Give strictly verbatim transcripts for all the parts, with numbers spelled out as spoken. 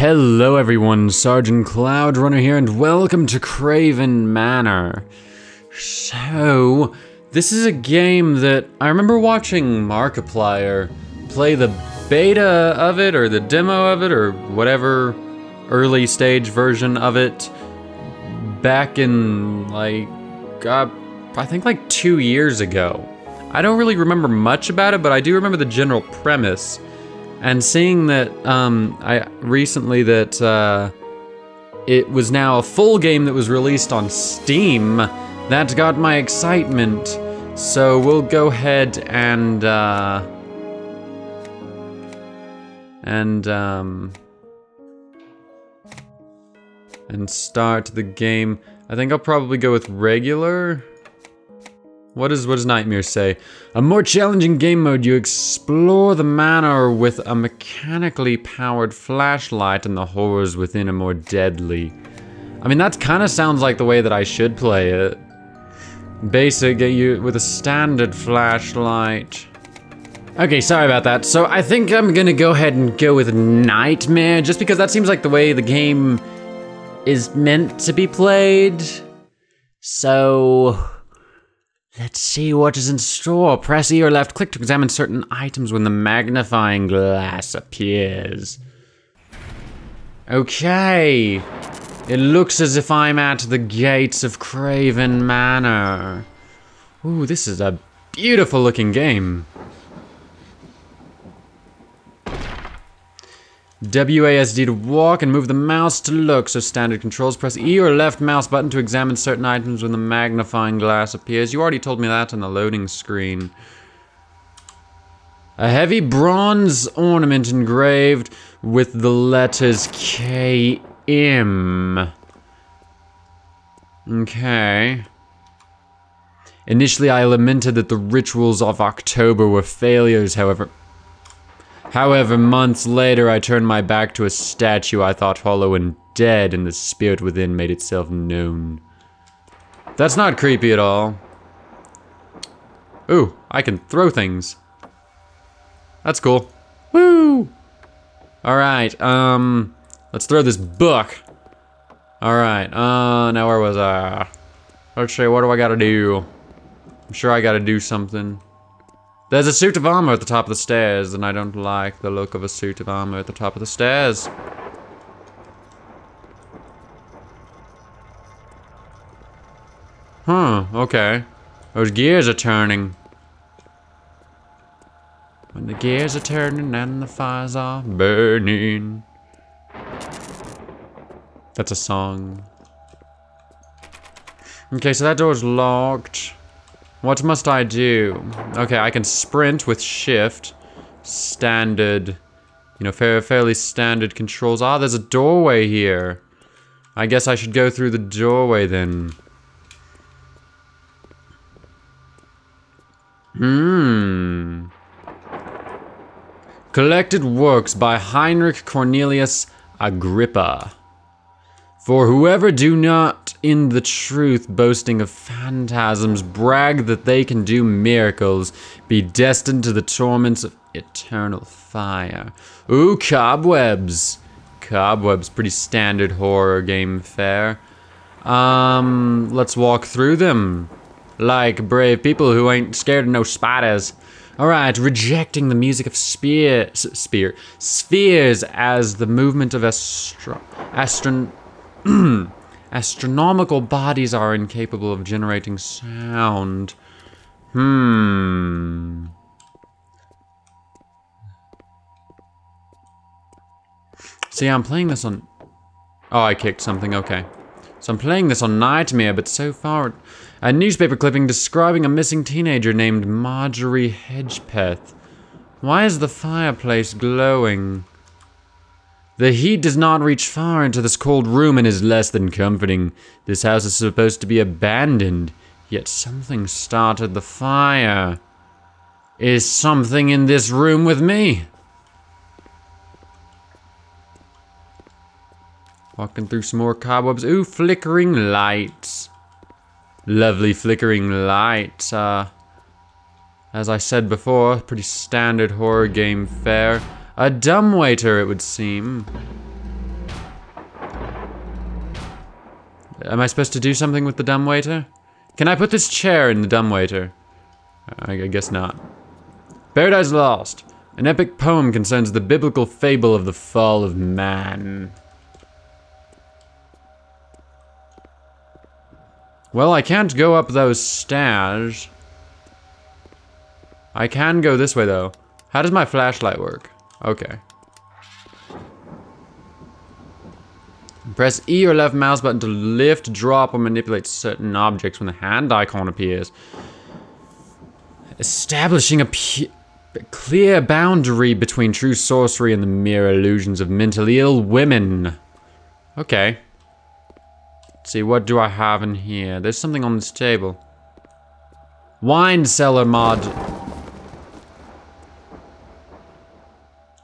Hello everyone, Sergeant Cloudrunner here, and welcome to Kraven Manor. So, this is a game that I remember watching Markiplier play the beta of it, or the demo of it, or whatever early stage version of it back in, like, uh, I think like two years ago. I don't really remember much about it, but I do remember the general premise. And seeing that um, I recently that uh, it was now a full game that was released on Steam, that got my excitement. So we'll go ahead and uh, and um, and start the game. I think I'll probably go with regular. What does what does Nightmare say? A more challenging game mode, you explore the manor with a mechanically powered flashlight and the horrors within are more deadly. I mean, that kind of sounds like the way that I should play it. Basic, you with a standard flashlight. Okay, sorry about that. So I think I'm gonna go ahead and go with Nightmare, just because that seems like the way the game is meant to be played. So let's see what is in store. Press E or left click to examine certain items when the magnifying glass appears. Okay. It looks as if I'm at the gates of Kraven Manor. Ooh, this is a beautiful looking game. W A S D to walk and move the mouse to look, so standard controls. Press E or left mouse button to examine certain items when the magnifying glass appears. You already told me that on the loading screen. A heavy bronze ornament engraved with the letters K M. Okay. Initially I lamented that the rituals of October were failures, however... However, months later, I turned my back to a statue I thought hollow and dead, and the spirit within made itself known. That's not creepy at all. Ooh, I can throw things. That's cool. Woo! Alright, um, let's throw this book. Alright, uh, now where was I? Let's see, what do I gotta do? I'm sure I gotta do something. There's a suit of armor at the top of the stairs, and I don't like the look of a suit of armor at the top of the stairs. Huh, okay. Those gears are turning. When the gears are turning and the fires are burning. That's a song. Okay, so that door's locked. What must I do? Okay, I can sprint with shift. Standard, you know, fairly standard controls. Ah, there's a doorway here. I guess I should go through the doorway then. Hmm. Collected works by Heinrich Cornelius Agrippa. For whoever do not in the truth boasting of phantasms brag that they can do miracles, be destined to the torments of eternal fire. Ooh, cobwebs. Cobwebs, pretty standard horror game fare. Um, let's walk through them. Like brave people who ain't scared of no spiders. Alright, rejecting the music of spear, spear, spheres as the movement of astro... astron... astronomical bodies are incapable of generating sound. Hmm. See, I'm playing this on... Oh, I kicked something, okay. So I'm playing this on Nightmare, but so far... A newspaper clipping describing a missing teenager named Marjorie Hedgepeth. Why is the fireplace glowing? The heat does not reach far into this cold room and is less than comforting. This house is supposed to be abandoned, yet something started the fire. Is something in this room with me? Walking through some more cobwebs. Ooh, flickering lights. Lovely flickering lights. Uh, as I said before, pretty standard horror game fare. A dumbwaiter, it would seem. Am I supposed to do something with the dumbwaiter? Can I put this chair in the dumbwaiter? I guess not. Paradise Lost. An epic poem concerns the biblical fable of the fall of man. Well, I can't go up those stairs. I can go this way, though. How does my flashlight work? Okay. Press E or left mouse button to lift, drop, or manipulate certain objects when the hand icon appears. Establishing a p clear boundary between true sorcery and the mere illusions of mentally ill women. Okay. Let's see, what do I have in here? There's something on this table. Wine cellar mod.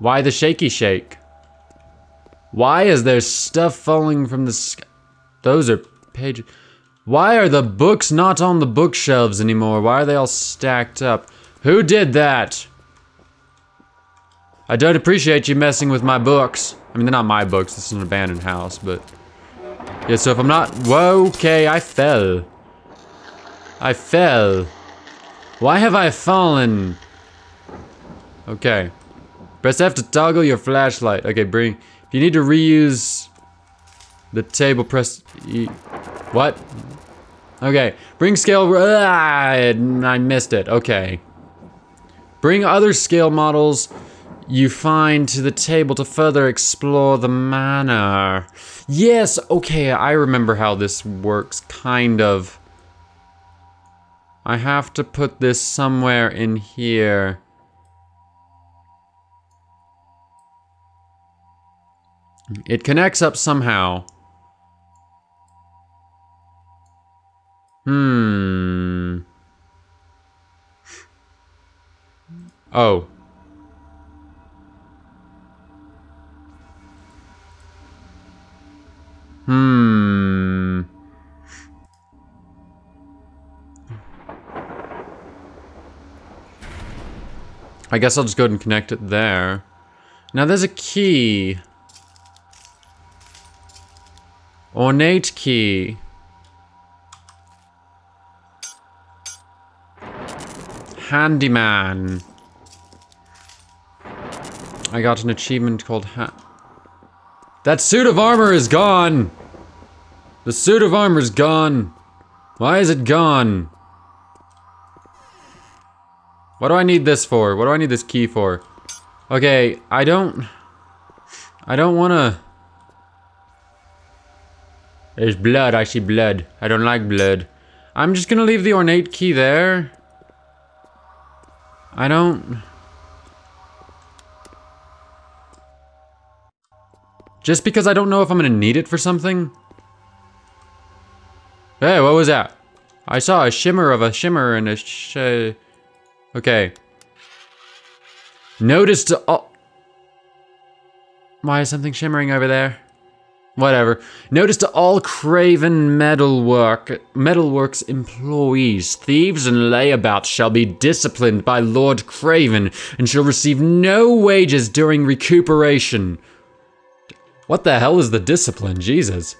Why the shaky shake? Why is there stuff falling from the sky? Those are pages. Why are the books not on the bookshelves anymore? Why are they all stacked up? Who did that? I don't appreciate you messing with my books. I mean, they're not my books. This is an abandoned house, but... yeah, so if I'm not... whoa, okay, I fell. I fell. Why have I fallen? Okay. Press F to toggle your flashlight. Okay, bring... if you need to reuse the table, press E. What? Okay. Bring scale... ah, I missed it. Okay. Bring other scale models you find to the table to further explore the manor. Yes! Okay, I remember how this works, kind of. I have to put this somewhere in here. It connects up somehow. Hmm. Oh. Hmm. I guess I'll just go ahead and connect it there. Now there's a key. Ornate key. Handyman. I got an achievement called ha- that suit of armor is gone! The suit of armor is gone. Why is it gone? What do I need this for? What do I need this key for? Okay, I don't... I don't wanna... there's blood, I see blood. I don't like blood. I'm just gonna leave the ornate key there. I don't... just because I don't know if I'm gonna need it for something. Hey, what was that? I saw a shimmer of a shimmer and a sh... okay. Notice to all... why is something shimmering over there? Whatever. Notice to all Craven Metalwork, Metalworks employees, thieves and layabouts shall be disciplined by Lord Craven and shall receive no wages during recuperation. What the hell is the discipline? Jesus.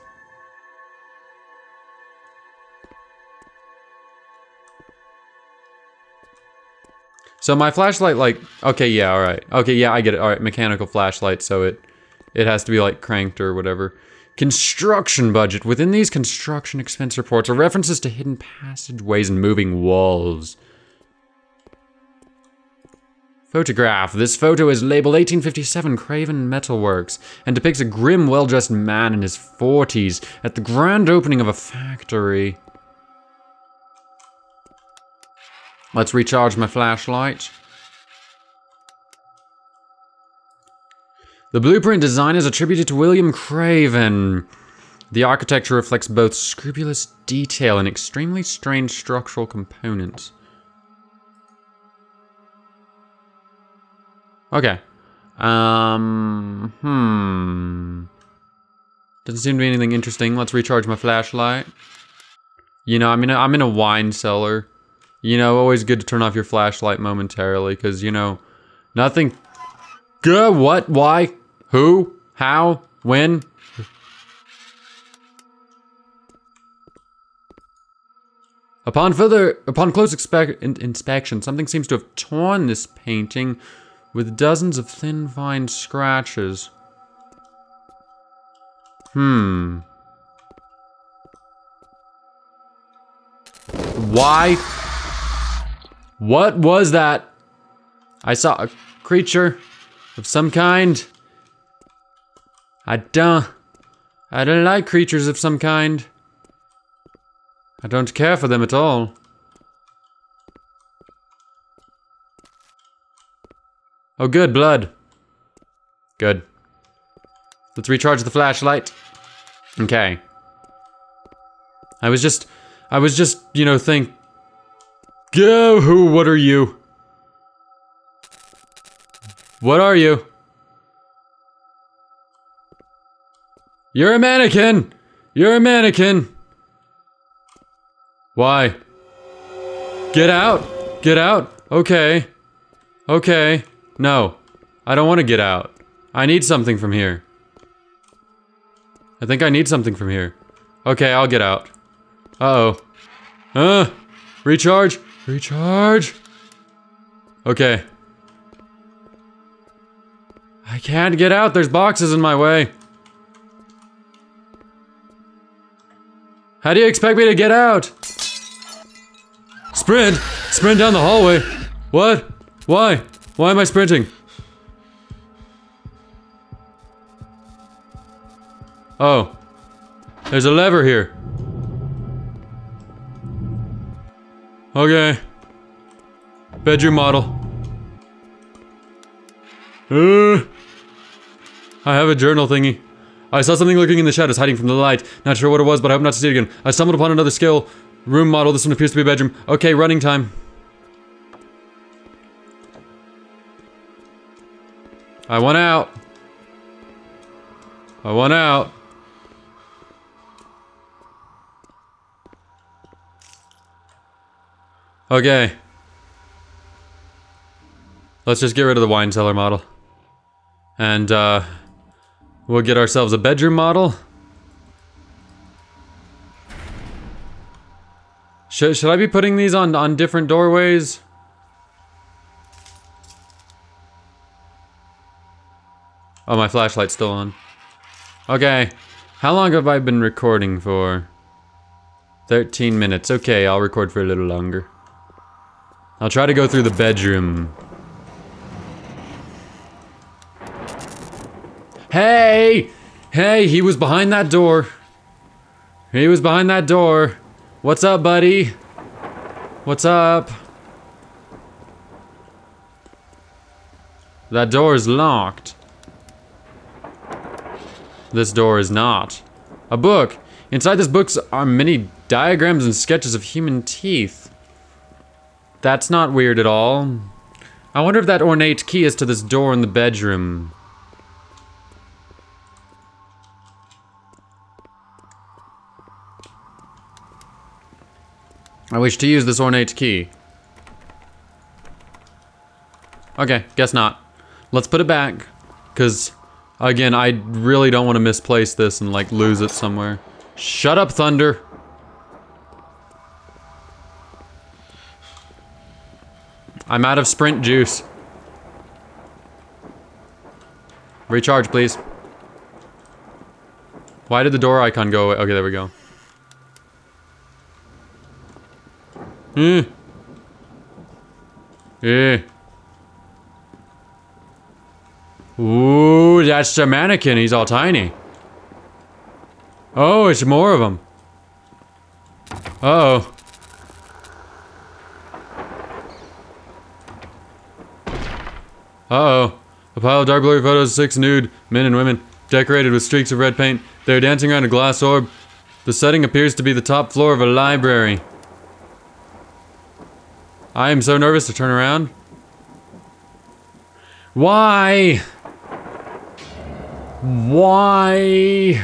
So my flashlight, like, okay, yeah, all right. Okay, yeah, I get it. All right, mechanical flashlight, so it... it has to be like cranked or whatever. Construction budget. Within these construction expense reports are references to hidden passageways and moving walls. Photograph. This photo is labeled eighteen fifty-seven Craven Metalworks and depicts a grim, well-dressed man in his forties at the grand opening of a factory. Let's recharge my flashlight. The blueprint design is attributed to William Kraven. The architecture reflects both scrupulous detail and extremely strange structural components. Okay. Um, hmm. Doesn't seem to be anything interesting. Let's recharge my flashlight. You know, I'm in a, I'm in a wine cellar. You know, always good to turn off your flashlight momentarily, because, you know, nothing... good, what, why... who? How? When? Upon further, upon close in inspection, something seems to have torn this painting with dozens of thin, fine scratches. Hmm. Why? What was that? I saw a creature of some kind. I don't... I don't like creatures of some kind. I don't care for them at all. Oh, good, blood. Good. Let's recharge the flashlight. Okay. I was just... I was just, you know, think... Go, who, what are you? What are you? You're a mannequin! You're a mannequin! Why? Get out! Get out! Okay. Okay. No. I don't want to get out. I need something from here. I think I need something from here. Okay, I'll get out. Uh-oh. Uh! Recharge! Recharge! Okay. I can't get out! There's boxes in my way! How do you expect me to get out? Sprint! Sprint down the hallway! What? Why? Why am I sprinting? Oh. There's a lever here. Okay. Bedroom model. Uh, I have a journal thingy. I saw something lurking in the shadows, hiding from the light. Not sure what it was, but I hope not to see it again. I stumbled upon another skill. Room model. This one appears to be a bedroom. Okay, running time. I want out. I want out. Okay. Let's just get rid of the wine cellar model. And, uh... we'll get ourselves a bedroom model. Should, should I be putting these on, on different doorways? Oh, my flashlight's still on. Okay. How long have I been recording for? thirteen minutes. Okay, I'll record for a little longer. I'll try to go through the bedroom. Hey! Hey, he was behind that door. He was behind that door. What's up, buddy? What's up? That door is locked. This door is not. A book. Inside this book are many diagrams and sketches of human teeth. That's not weird at all. I wonder if that ornate key is to this door in the bedroom. I wish to use this ornate key. Okay, guess not. Let's put it back, because, again, I really don't want to misplace this and, like, lose it somewhere. Shut up, Thunder! I'm out of sprint juice. Recharge, please. Why did the door icon go away? Okay, there we go. Eh. Eh. Ooh, that's the mannequin. He's all tiny. Oh, it's more of them. Uh-oh. Uh-oh. A pile of dark blurry photos of six nude men and women, decorated with streaks of red paint. They're dancing around a glass orb. The setting appears to be the top floor of a library. I am so nervous to turn around. Why? Why?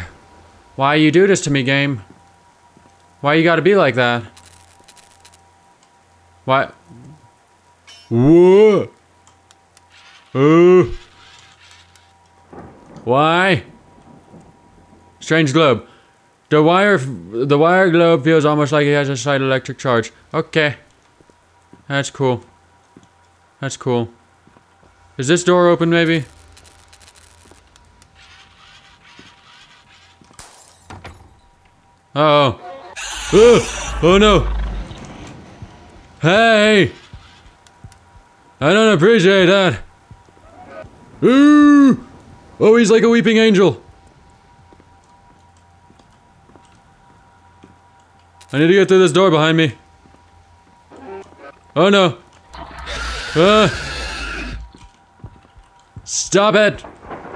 Why you do this to me, game? Why you gotta be like that? Why? Whoa. Ooh. Why? Strange globe. The wire, the wire globe feels almost like it has a slight electric charge. Okay. That's cool. That's cool. Is this door open, maybe? Uh-oh. Oh! Oh no! Hey! I don't appreciate that! Ooh! Oh, he's like a weeping angel! I need to get through this door behind me. Oh no! Uh. Stop it!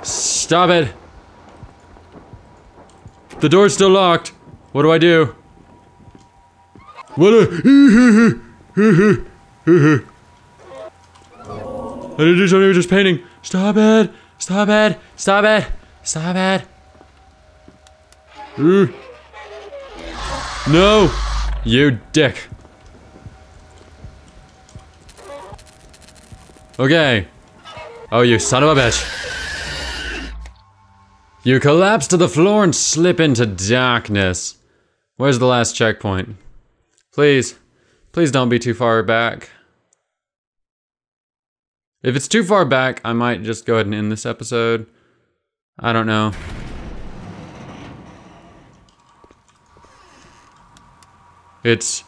Stop it! The door's still locked. What do I do? What a- I didn't do something, I was just painting. Stop it! Stop it! Stop it! Stop it! Ooh. No! You dick. Okay. Oh, you son of a bitch. You collapse to the floor and slip into darkness. Where's the last checkpoint? Please. Please don't be too far back. If it's too far back, I might just go ahead and end this episode. I don't know. It's...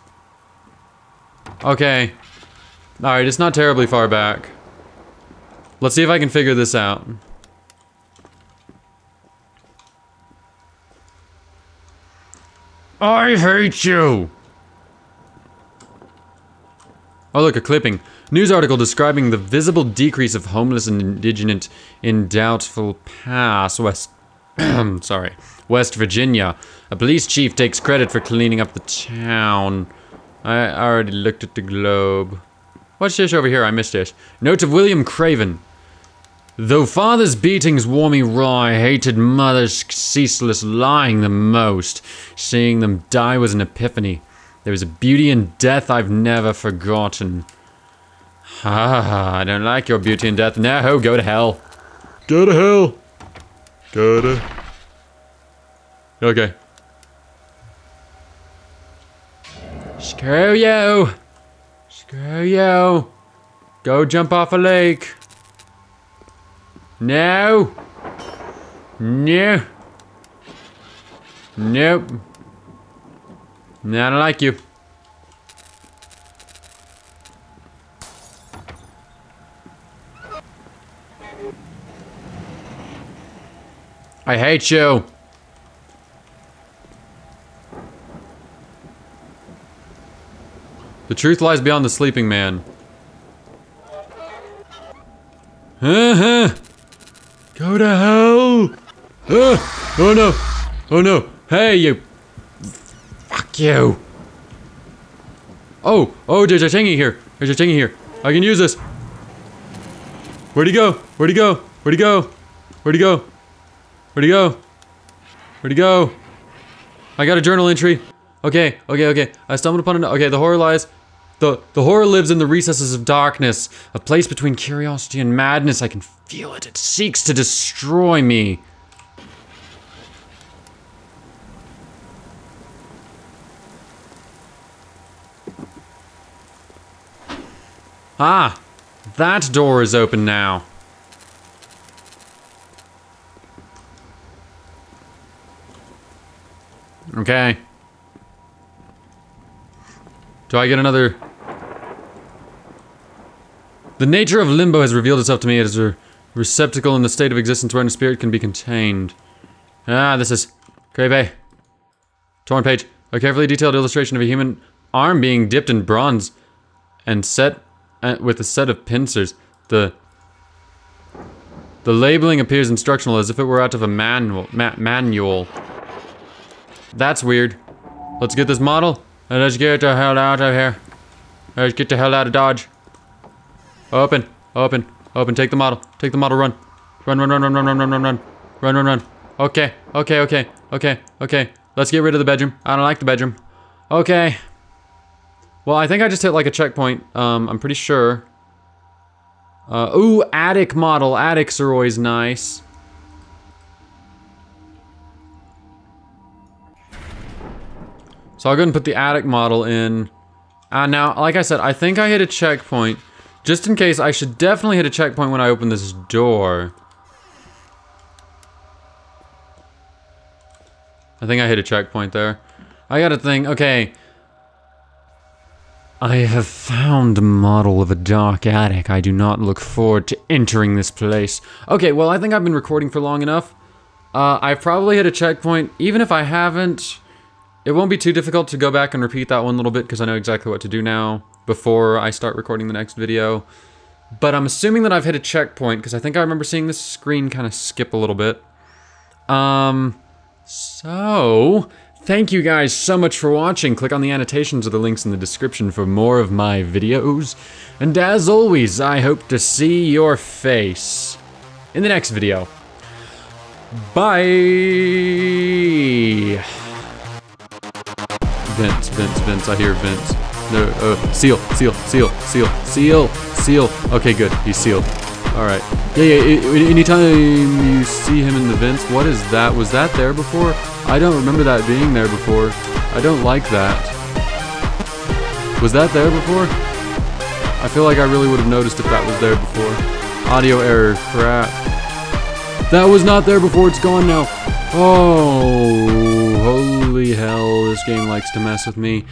okay. Alright, it's not terribly far back. Let's see if I can figure this out. I hate you! Oh look, a clipping. News article describing the visible decrease of homeless and indigent in Doubtful Pass, West... sorry, West Virginia. A police chief takes credit for cleaning up the town. I already looked at the globe. What's this over here? I missed this. Note of William Kraven. Though father's beatings wore me raw, I hated mother's ceaseless lying the most. Seeing them die was an epiphany. There was a beauty in death I've never forgotten. Ah, I don't like your beauty in death. No, go to hell. Go to hell. Go to... okay. Screw you. Screw you. Go jump off a lake. No. No. Nope. No, I don't like you. I hate you. The truth lies beyond the sleeping man. Uh-huh. Go to hell. Uh, oh no. Oh no. Hey, you. Fuck you. Oh, oh, there's a thingy here. There's a thingy here. I can use this. Where'd he go? Where'd he go? Where'd he go? Where'd he go? Where'd he go? Where'd he go? I got a journal entry. Okay, okay, okay. I stumbled upon an... okay, the horror lies... The, the horror lives in the recesses of darkness. A place between curiosity and madness. I can feel it. It seeks to destroy me. Ah! That door is open now. Okay. Do I get another? The nature of limbo has revealed itself to me. It is a receptacle in the state of existence wherein a spirit can be contained. Ah, this is Crave. Torn page. A carefully detailed illustration of a human arm being dipped in bronze and set uh, with a set of pincers. The the labeling appears instructional as if it were out of a manual. Ma manual. That's weird. Let's get this model, and let's get the hell out of here. Let's get the hell out of Dodge. Open, open, open, take the model, take the model, run. Run, run, run, run, run, run, run, run, run. Run, run, run. Okay, okay, okay, okay, okay. Let's get rid of the bedroom. I don't like the bedroom. Okay. Well, I think I just hit like a checkpoint. Um, I'm pretty sure. Uh, ooh, attic model. Attics are always nice. So I'll go ahead and put the attic model in. Uh, now, like I said, I think I hit a checkpoint. Just in case, I should definitely hit a checkpoint when I open this door. I think I hit a checkpoint there. I got a thing. Okay. I have found a model of a dark attic. I do not look forward to entering this place. Okay, well, I think I've been recording for long enough. Uh, I've probably hit a checkpoint. Even if I haven't, it won't be too difficult to go back and repeat that one little bit because I know exactly what to do now before I start recording the next video. But I'm assuming that I've hit a checkpoint because I think I remember seeing this screen kind of skip a little bit. Um... So, thank you guys so much for watching. Click on the annotations or the links in the description for more of my videos. And as always, I hope to see your face in the next video. Bye! Vince, Vince, Vince, I hear Vince. No, uh, seal, seal, seal, seal, seal, seal. Okay, good, he's sealed. Alright. Yeah, yeah, anytime you see him in the vents, what is that? Was that there before? I don't remember that being there before. I don't like that. Was that there before? I feel like I really would have noticed if that was there before. Audio error, crap. That was not there before, it's gone now. Oh, holy hell, this game likes to mess with me.